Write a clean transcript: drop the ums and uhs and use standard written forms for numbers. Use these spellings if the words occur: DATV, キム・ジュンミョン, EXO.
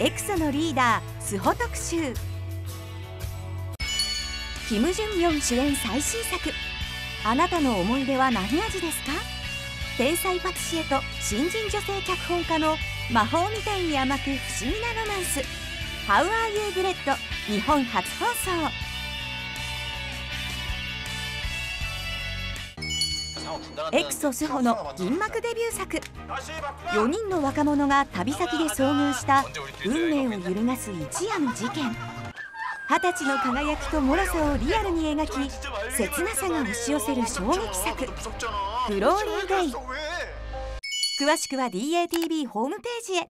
EXO のリーダースホ特集。キム・ジュンミョン主演最新作、あなたの思い出は何味ですか？天才パティシエと新人女性脚本家の魔法みたいに甘く不思議なロマンス、How are you bread？日本初放送。EXO スホの銀幕デビュー作。4人の若者が旅先で遭遇した運命を揺るがす一夜の事件。20歳の輝きと脆さをリアルに描き、切なさが押し寄せる衝撃作、グローリーデイ。詳しくは DATV ホームページへ。